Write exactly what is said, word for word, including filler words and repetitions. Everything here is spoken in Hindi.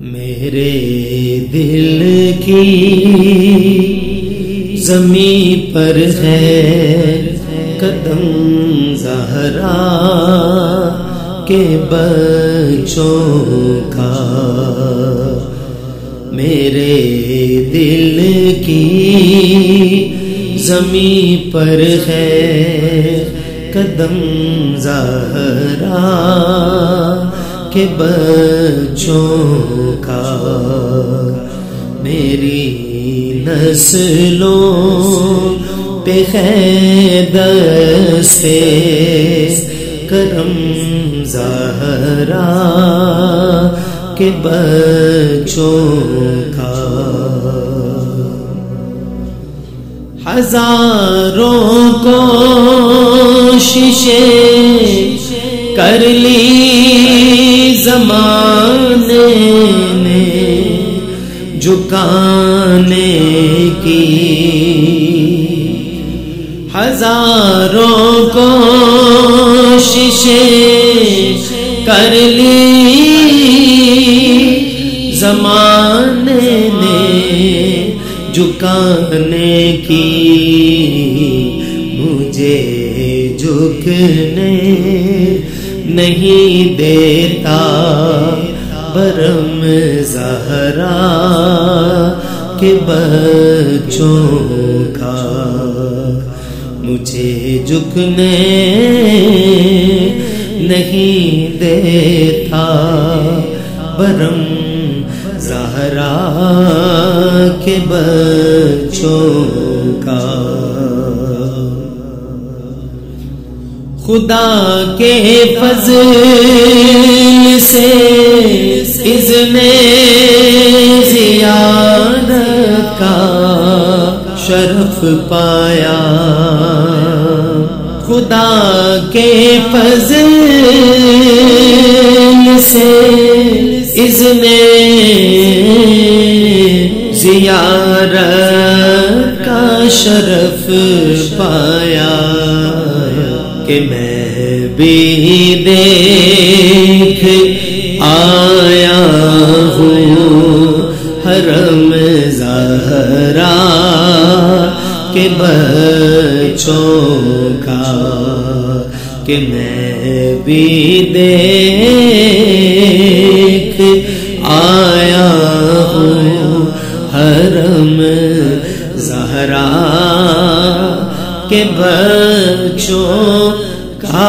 मेरे दिल की ज़मीं पर है कदम ज़हरा के बच्चों का। मेरे दिल की ज़मीं पर है कदम ज़हरा के बच्चों का। मेरी नस्लों पे है दस्ते करम ज़हरा के बच्चों का। हजारों को शीशे कर ली ज़माने ने झुकाने की, हजारों कोशिशें कर ली ज़माने ने झुकाने की, मुझे झुकने नहीं देता बरम ज़हरा के बच्चों का। मुझे झुकने नहीं देता बरम ज़हरा के बच्चों का। खुदा के फज़ल से इज़्ने ज़ियारत का शरफ पाया, खुदा के फज़ल से इज़्ने ज़ियारत का शरफ पाया कि मैं भी देख आया हूँ हरम ज़हरा के बच्चों का। कि मैं भी देख आया हूँ हरम ज़हरा के बच्चों का।